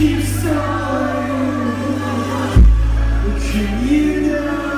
Keep silent. Can you know?